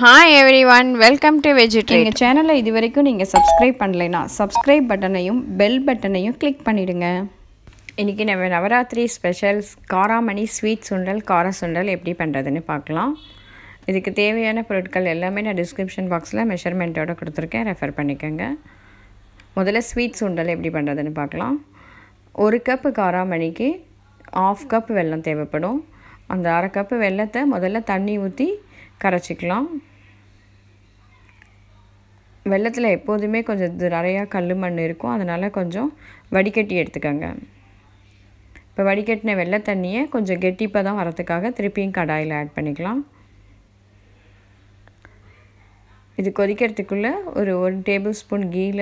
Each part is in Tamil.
Hi everyone, welcome to Vegetarian channel. Idhu varaikkum neenga subscribe pannalena subscribe button ayum bell button ayum click pannidunga. Iniki nama navaratri specials karamani sweet sundal eppadi pandradhenu paakalam. Idhukku theviyana product ellame na description box la measurement oda kuduthirken, refer pannikenga. Modala sweet sundal eppadi pandradhenu paakalam. 1 cup karamaniki half cup vellam thevapadum. அந்த 1/2 கப் வெல்லத்தை முதல்ல தண்ணி ஊத்தி கரைச்சிக்கலாம். வெல்லத்துல எப்பவுமே கொஞ்சம் நிறைய கல்லு மண் இருக்கும். அதனால கொஞ்சம் வடிகட்டி எடுத்துக்கங்க. இப்ப வடிகட்டின வெல்ல தண்ணியை கொஞ்சம் கெட்டிப்பதா வரதுக்காக திருப்பியும் கடாயில ஆட் பண்ணிக்கலாம். இது கொதிக்கிறதுக்குள்ள ஒரு 1 டேபிள்ஸ்பூன் கீல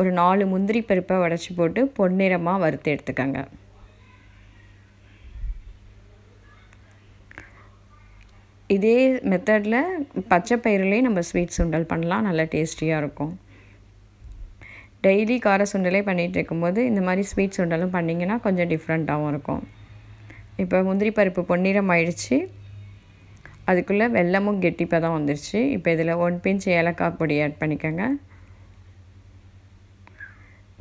ஒரு 4 முந்திரி பருப்பை வடச்சி போட்டு பொன்னிறமா வறுத்து எடுத்துக்கங்க. இதே மெத்தட்ல பச்சை பயிரிலே நம்ம ஸ்வீட் சுண்டல் பண்ணலாம். நல்ல டேஸ்டியா இருக்கும். டெய்லி கார சுண்டலே பண்ணிட்டு இருக்கும்போது இந்த மாதிரி ஸ்வீட் சுண்டலும் பண்ணீங்கன்னா கொஞ்சம் டிஃபரண்டாவும் இருக்கும். இப்போ முந்திரி பருப்பு பொன்னிறம் ஆயிடுச்சு. அதுக்குள்ள வெல்லமும் கெட்டிப்பா தான் வந்திருச்சு. இப்போ இதல 1 பிஞ்ச் ஏலக்காய் பொடி ஆட் பண்ணிக்கங்க.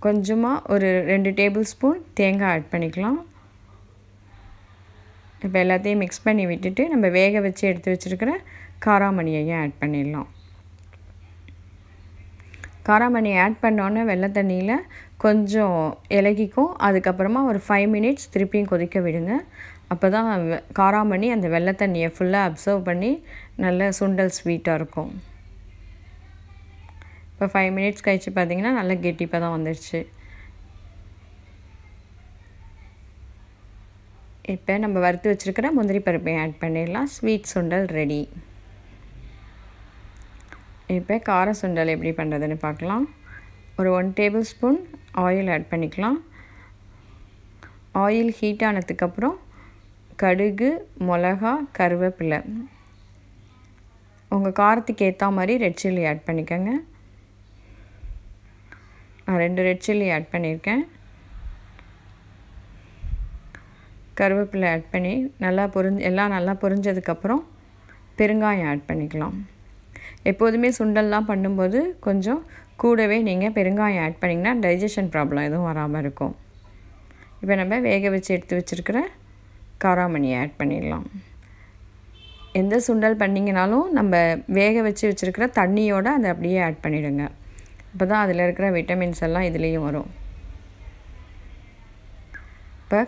கொஞ்சமா ஒரு 2 டேபிள்ஸ்பூன் தேங்காய் ஆட் பண்ணிக்கலாம். இப்போ எல்லாத்தையும் மிக்ஸ் பண்ணி விட்டுட்டு நம்ம வேக வச்சு எடுத்து வச்சிருக்கிற காராமணியை ஆட் பண்ணிடலாம். காராமணி ஆட் பண்ணோனே வெள்ள தண்ணியில கொஞ்சம் இலகிக்கும். அதுக்கு அப்புறமா ஒரு 5 minutes திருப்பியும் கொதிக்க விடுங்க. அப்பதான் காராமணி அந்த வெள்ள தண்ணியை ஃபுல்லா அப்சர்வ் பண்ணி நல்ல சுண்டல் ஸ்வீட்டா இருக்கும். இப்போ 5 minutes கழிச்சு பாத்தீங்கன்னா நல்ல கெட்டிப்பா தான் வந்துருச்சு. இப்போ நம்ம வறுத்து வச்சிருக்கிற முந்திரி பருப்பை ஆட் பண்ணிடலாம். ஸ்வீட் சுண்டல் ரெடி. இப்போ கார சுண்டல் எப்படி பண்றதுன்னு பார்க்கலாம். ஒரு 1 டேபிள்ஸ்பூன் ஆயில் ஆட் பண்ணிக்கலாம். ஆயில் ஹீட் ஆனதுக்கு அப்புறம் கடுகு, மிளகாய், கருவேப்பிலை, உங்க காரத்துக்கு ஏத்த மாதிரி ரெட் சில்லி ஆட் பண்ணிக்கங்க. நான் 2 ரெட் சில்லி ஆட் பண்ணியிருக்கேன். கருவேப்பிலை ஆட் பண்ணி நல்லா பொரிஞ்சதுக்கு அப்புறம் பெருங்காயம் ஆட் பண்ணிக்கலாம். எப்பவுமே சுண்டல்லாம் பண்ணும்போது கொஞ்சம் கூடவே நீங்க பெருங்காயம் ஆட் பண்ணீங்கன்னா டைஜஷன் ப்ராப்ளம் எதுவும் வராம இருக்கும். இப்போ நம்ம வேக வச்சு எடுத்து வச்சிருக்கிற காராமணியை ஆட் பண்ணிடலாம். எந்த சுண்டல் பண்ணீங்கனாலும் நம்ம வேக வச்சு வச்சிருக்கிற தண்ணியோட அதை அப்படியே ஆட் பண்ணிடுங்க. அப்பதான் அதுல இருக்கிற விட்டமின்ஸ் எல்லாம் இதுலயும் வரும். இப்போ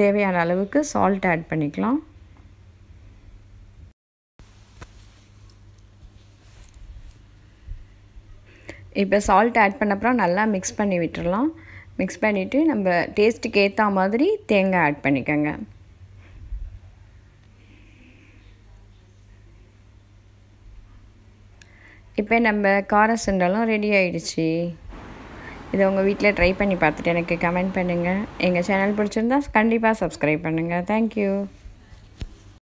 தேவையான அளவுக்கு salt ஆட் பண்ணிக்கலாம். இப்போ salt ஆட் பண்ண அப்புறம் நல்லா mix பண்ணி விட்டுறலாம். Mix பண்ணிட்டு நம்ம டேஸ்ட்க்கு ஏத்த மாதிரி தேங்காய் ஆட் பண்ணிக்கங்க. இப்போ நம்ம கார சுண்டலும் ரெடி ஆயிடுச்சு. இதை உங்கள் வீட்டில் ட்ரை பண்ணி பார்த்துட்டு எனக்கு கமெண்ட் பண்ணுங்கள். எங்கள் சேனல் பிடிச்சிருந்தா கண்டிப்பாக சப்ஸ்கிரைப் பண்ணுங்கள். தேங்க்யூ.